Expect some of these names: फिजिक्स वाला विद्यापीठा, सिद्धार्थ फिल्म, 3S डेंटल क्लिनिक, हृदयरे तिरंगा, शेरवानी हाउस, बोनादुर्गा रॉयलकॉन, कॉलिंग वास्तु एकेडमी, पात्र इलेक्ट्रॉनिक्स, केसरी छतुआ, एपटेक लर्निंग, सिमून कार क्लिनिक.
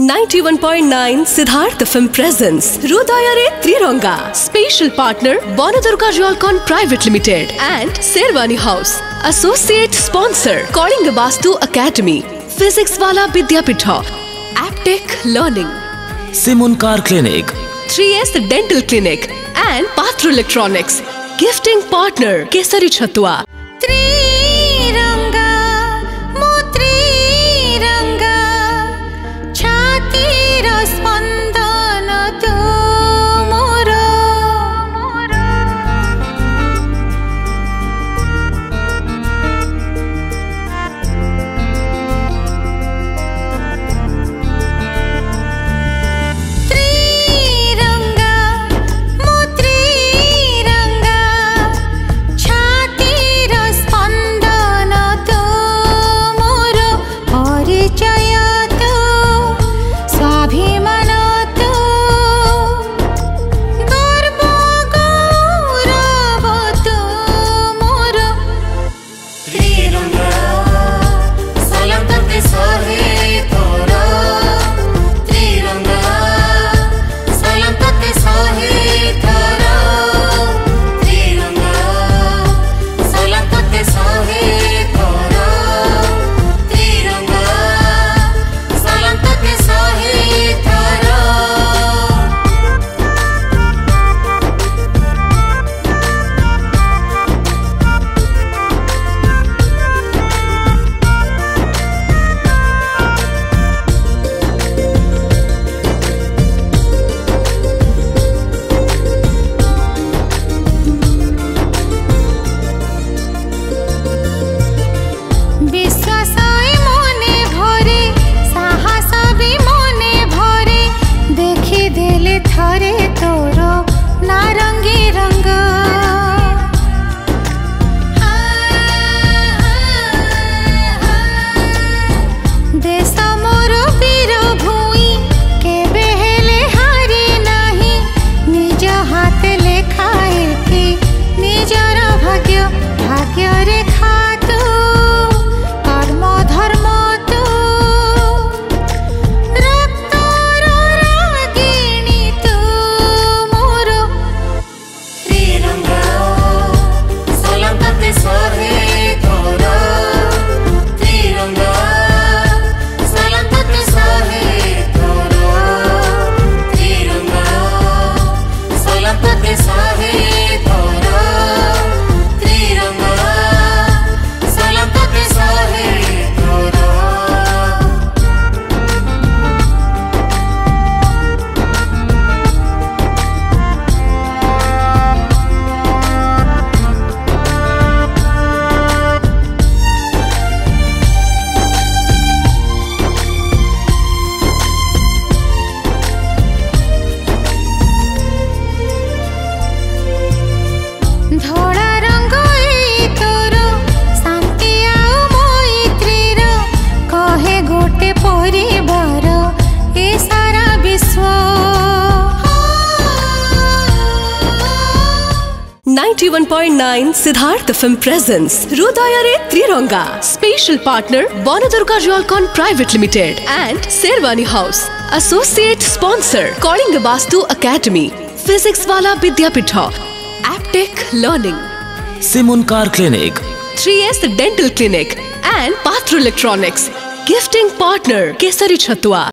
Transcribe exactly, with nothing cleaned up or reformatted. इक्यानवे पॉइंट नौ सिद्धार्थ फिल्म presents हृदयरे तिरंगा special partner बोनादुर्गा रॉयलकॉन private limited and शेरवानी हाउस associate sponsor कॉलिंग वास्तु एकेडमी फिजिक्स वाला विद्यापीठा एपटेक लर्निंग सिमून कार क्लिनिक three S डेंटल क्लिनिक and पात्र इलेक्ट्रॉनिक्स gifting partner केसरी छतुआ। इक्यानवे point नौ सिद्धार्थ फिल्म presents हृदयरे तिरंगा special partner बोनादुर्गा रॉयलकॉन private limited and शेरवानी हाउस associate sponsor कॉलिंग वास्तु एकेडमी फिजिक्स वाला विद्यापीठा एपटेक लर्निंग सिमून कार क्लिनिक three S डेंटल क्लिनिक and पात्र इलेक्ट्रॉनिक्स gifting partner केसरी छतुआ।